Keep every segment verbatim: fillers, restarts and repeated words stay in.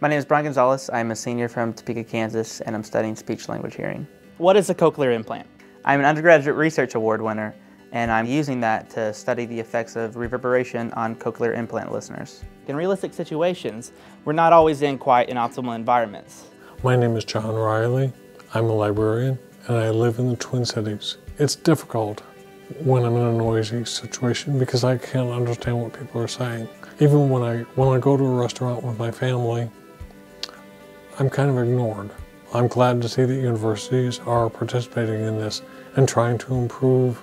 My name is Bryne Gonzalez. I'm a senior from Topeka, Kansas, and I'm studying speech-language hearing. What is a cochlear implant? I'm an undergraduate research award winner, and I'm using that to study the effects of reverberation on cochlear implant listeners. In realistic situations, we're not always in quite an optimal environments. My name is John Riley. I'm a librarian, and I live in the Twin Cities. It's difficult when I'm in a noisy situation because I can't understand what people are saying. Even when I, when I go to a restaurant with my family, I'm kind of ignored. I'm glad to see that universities are participating in this and trying to improve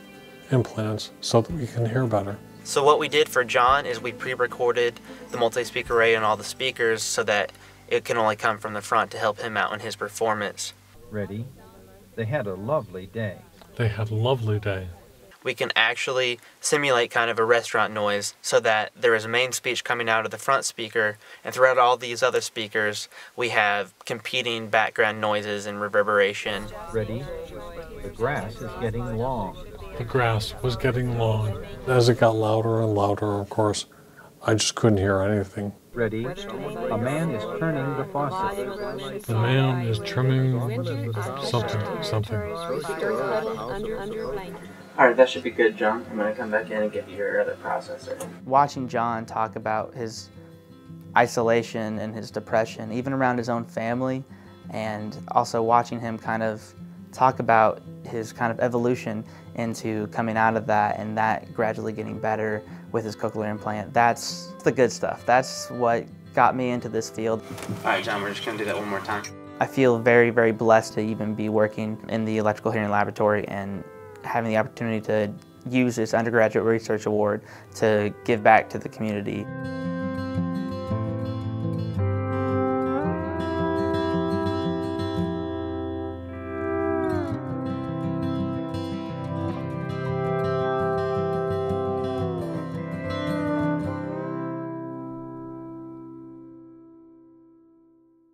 implants so that we can hear better. So what we did for John is we pre-recorded the multi-speaker array and all the speakers so that it can only come from the front to help him out in his performance. Ready? They had a lovely day. They had a lovely day. We can actually simulate kind of a restaurant noise so that there is a main speech coming out of the front speaker, and throughout all these other speakers we have competing background noises and reverberation. Ready? The grass is getting long. The grass was getting long. As it got louder and louder, of course, I just couldn't hear anything. Ready? A man is turning the faucet. The man is trimming something, something. All right, that should be good, John. I'm going to come back in and give you your other processor. Watching John talk about his isolation and his depression, even around his own family, and also watching him kind of talk about his kind of evolution into coming out of that and that gradually getting better with his cochlear implant. That's the good stuff. That's what got me into this field. All right, John, we're just gonna do that one more time. I feel very, very blessed to even be working in the electrical hearing laboratory and having the opportunity to use this undergraduate research award to give back to the community.